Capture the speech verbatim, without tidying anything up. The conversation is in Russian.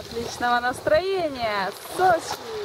Отличного настроения, Сочи!